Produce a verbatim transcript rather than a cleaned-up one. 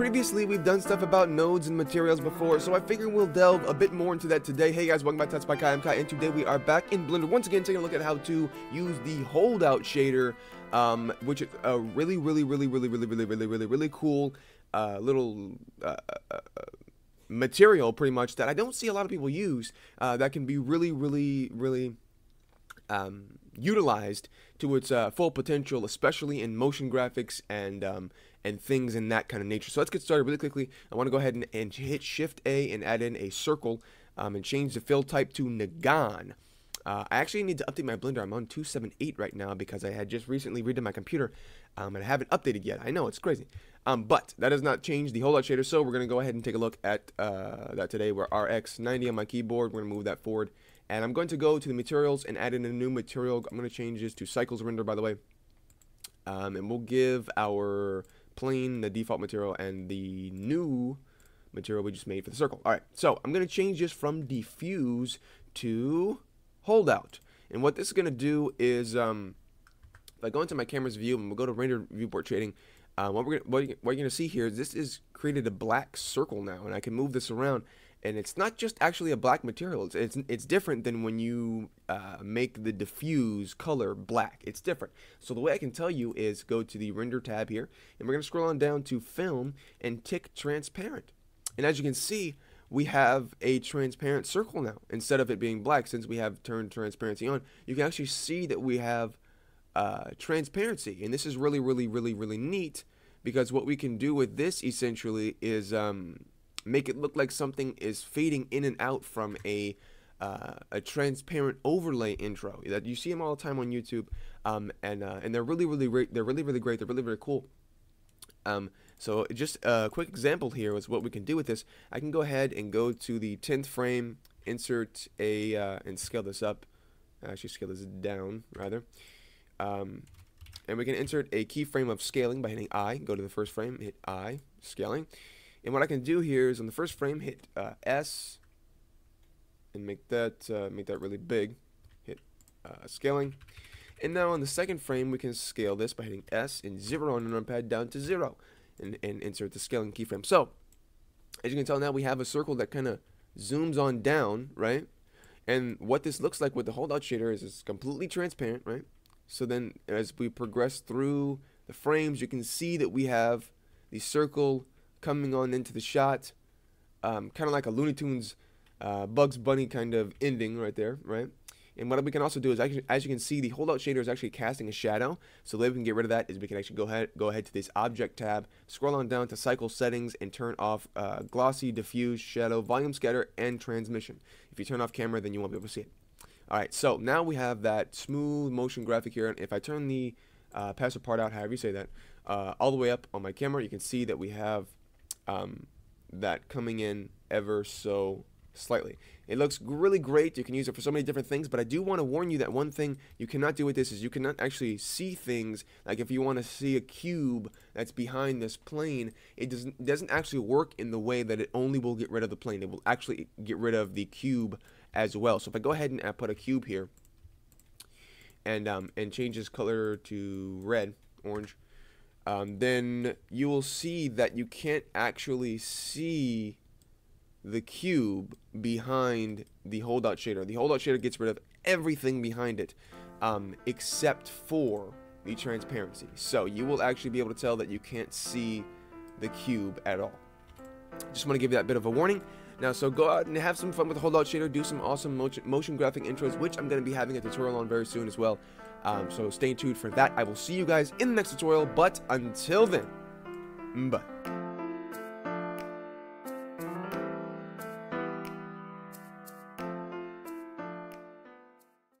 Previously, we've done stuff about nodes and materials before, so I figure we'll delve a bit more into that today. Hey guys, welcome back to TutsByKai, I'm Kai, and today we are back in Blender once again, taking a look at how to use the Holdout Shader, um, which is a really, really, really, really, really, really, really, really, really cool uh, little uh, uh, material, pretty much, that I don't see a lot of people use, uh, that can be really, really, really um, utilized to its uh, full potential, especially in motion graphics and um, and things in that kind of nature. So let's get started really quickly. I want to go ahead and, and hit Shift A and add in a circle um, and change the fill type to Ngon. Uh, I actually need to update my Blender. I'm on two seven eight right now because I had just recently redone my computer um, and I haven't updated yet. I know, it's crazy. Um, but that does not change the Holdout Shader, so we're going to go ahead and take a look at uh, that today. We're R X ninety on my keyboard. We're going to move that forward. And I'm going to go to the materials and add in a new material. I'm going to change this to Cycles Render, by the way. Um, and we'll give our plane the default material and the new material we just made for the circle. All right, so I'm going to change this from diffuse to holdout. And what this is going to do is, um, if I go into my camera's view and we'll go to render viewport shading, uh, what we're gonna, what, what you're going to see here is this is created a black circle now, and I can move this around. And it's not just actually a black material. It's it's, it's different than when you uh, make the diffuse color black. It's different. So the way I can tell you is go to the Render tab here, and we're going to scroll on down to Film and tick Transparent. And as you can see, we have a transparent circle now. Instead of it being black, since we have turned transparency on, you can actually see that we have uh, transparency. And this is really, really, really, really neat, because what we can do with this essentially is Um, make it look like something is fading in and out from a uh, a transparent overlay intro that you see them all the time on YouTube, um, and uh, and they're really really great. They're really really great. They're really really cool. Um, so just a quick example here is what we can do with this. I can go ahead and go to the tenth frame, insert a uh, and scale this up. Actually, scale this down rather. Um, and we can insert a keyframe of scaling by hitting I. Go to the first frame, hit I, scaling. And what I can do here is on the first frame, hit uh, S, and make that uh, make that really big. Hit uh, scaling, and now on the second frame, we can scale this by hitting S and zero on the numpad down to zero, and and insert the scaling keyframe. So, as you can tell, now we have a circle that kind of zooms on down, right? And what this looks like with the holdout shader is it's completely transparent, right? So then, as we progress through the frames, you can see that we have the circle coming on into the shot, um, kind of like a Looney Tunes uh, Bugs Bunny kind of ending right there, right? And what we can also do is, as you can see, the holdout shader is actually casting a shadow. So the way we can get rid of that is we can actually go ahead go ahead to this object tab, scroll on down to cycle settings, and turn off uh, glossy, diffuse, shadow, volume scatter, and transmission. If you turn off camera, then you won't be able to see it. All right, so now we have that smooth motion graphic here. And if I turn the uh, passer part out, however you say that, uh, all the way up on my camera, you can see that we have Um, that coming in ever so slightly. It looks really great. You can use it for so many different things, but I do want to warn you that one thing you cannot do with this is you cannot actually see things. Like if you want to see a cube that's behind this plane, it doesn't doesn't actually work in the way that it only will get rid of the plane. It will actually get rid of the cube as well. So if I go ahead and I put a cube here and um, and change this color to red, orange, Um, then you will see that you can't actually see the cube behind the holdout shader. The holdout shader gets rid of everything behind it um, except for the transparency. So you will actually be able to tell that you can't see the cube at all. Just want to give you that bit of a warning. Now, so go out and have some fun with the holdout shader. Do some awesome motion, motion graphic intros, which I'm going to be having a tutorial on very soon as well. Um, so stay tuned for that. I will see you guys in the next tutorial, but until then, bye.